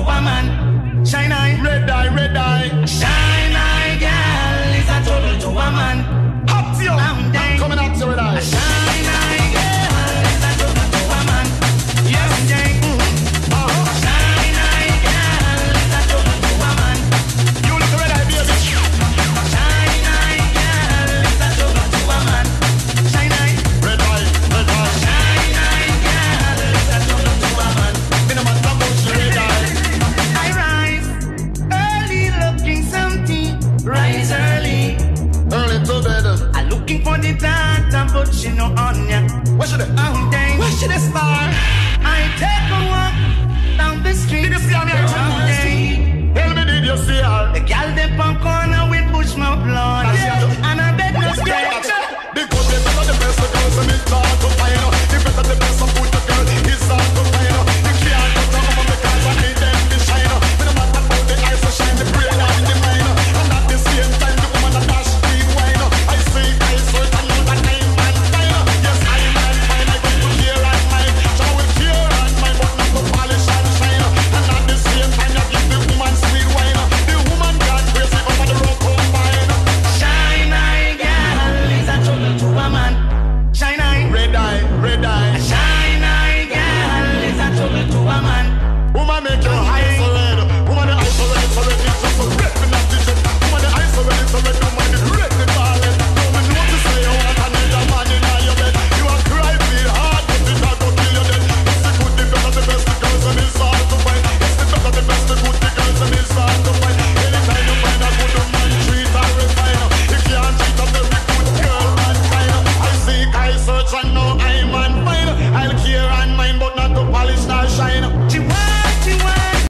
Superman. Shine eye, red eye. Shine eye, girl, is a trouble to a man. Up to you, I'm coming up to red eye. Shine eye, girl, is a trouble to a man. Yes, Jay. Shine eye, girl, is a trouble to a man. You look red eye, baby. Shine eye, girl, is a trouble to a man. Shine eye, red eye, red eye. Shine eye, girl, is a trouble to a man. Been a man from red eye. I rise early looking something. Rise early, early to bed. I'm looking for the data, but she no on ya. Where should I? Where should I start? I take a walk down the street. Did you see me? Tell me, did you see her? The girl dey pop corner with bush mouth blonde. And I bet no stay. Because they better the best of girls, and it's hard to find out. They better the best of good girls, it's hard to find out. You can't go down on the guys and make them be shine out. No matter how the eyes are shine, the brain out in the mind out. And at the same time, the woman that dash deep wine out. I see eyes hurt and know that I'm man fine out. Yes, I'm man fine, I go to here and mine. Show it here and mine, but not to polish and shine out. And at the same time, I give the woman sweet wine out. The woman got crazy over the road combine out. Shine eye, girl, is a trouble to a man. Shine eye, red eye, red eye. Shine eye, girl, is a trouble to a man. Woman make your eyes so red. Woman the eyes so red, so red, it's just so red. Me not vision. Woman the eyes so red, no mind is red. Me falling. Don't me know to say you want another man inna your bed. You a cry feel hard, but it a go kill you dead. It's the good, the better, the best, the girls, and it's hard to find. It's the better, the best, the good, the girls, and it's hard to find. Anytime you find a good man, treat her refine. If you can't treat a very good girl, man fine. I seek, I search, and now I'm man fine. I'll care and mind, but not to polish nor shine.